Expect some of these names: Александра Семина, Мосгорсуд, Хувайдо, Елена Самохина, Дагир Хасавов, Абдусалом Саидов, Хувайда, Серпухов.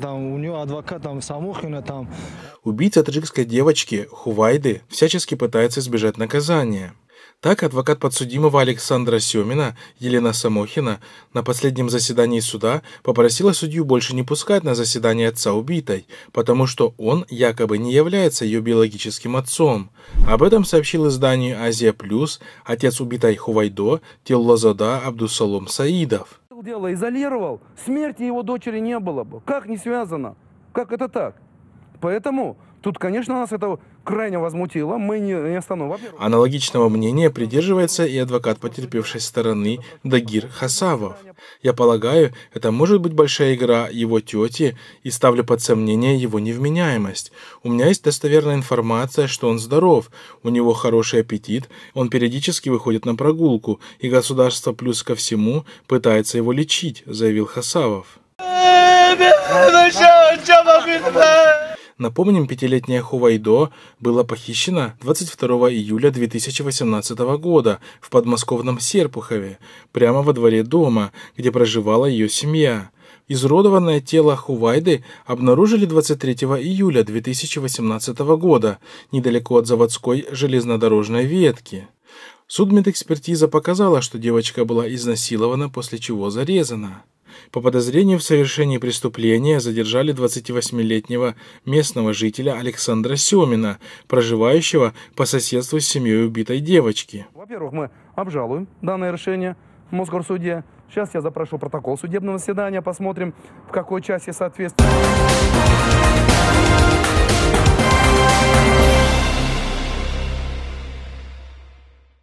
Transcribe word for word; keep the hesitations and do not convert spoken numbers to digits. Там, у нее адвокат там, Самохина, там. Убийца таджикской девочки Хувайды всячески пытается избежать наказания. Так, адвокат подсудимого Александра Семина, Елена Самохина, на последнем заседании суда попросила судью больше не пускать на заседание отца убитой, потому что он якобы не является ее биологическим отцом. Об этом сообщил изданию «Азия Плюс» отец убитой Хувайдо, теллозада Абдусалом Саидов. Дело изолировал, смерти его дочери не было бы. Как не связано? Как это так? Поэтому... Тут, конечно, нас это крайне возмутило, мы не, не остановимся. Аналогичного мнения придерживается и адвокат потерпевшей стороны Дагир Хасавов. Я полагаю, это может быть большая игра его тети, и ставлю под сомнение его невменяемость. У меня есть достоверная информация, что он здоров, у него хороший аппетит, он периодически выходит на прогулку, и государство плюс ко всему пытается его лечить, заявил Хасавов. Напомним, пятилетняя Хувайдо была похищена двадцать второго июля две тысячи восемнадцатого года в подмосковном Серпухове, прямо во дворе дома, где проживала ее семья. Изуродованное тело Хувайды обнаружили двадцать третьего июля две тысячи восемнадцатого года, недалеко от заводской железнодорожной ветки. Судмедэкспертиза показала, что девочка была изнасилована, после чего зарезана. По подозрению в совершении преступления задержали двадцативосьмилетнего местного жителя Александра Семина, проживающего по соседству с семьей убитой девочки. Во-первых, мы обжалуем данное решение в Мосгорсуде. Сейчас я запрошу протокол судебного заседания, посмотрим, в какой части соответствует.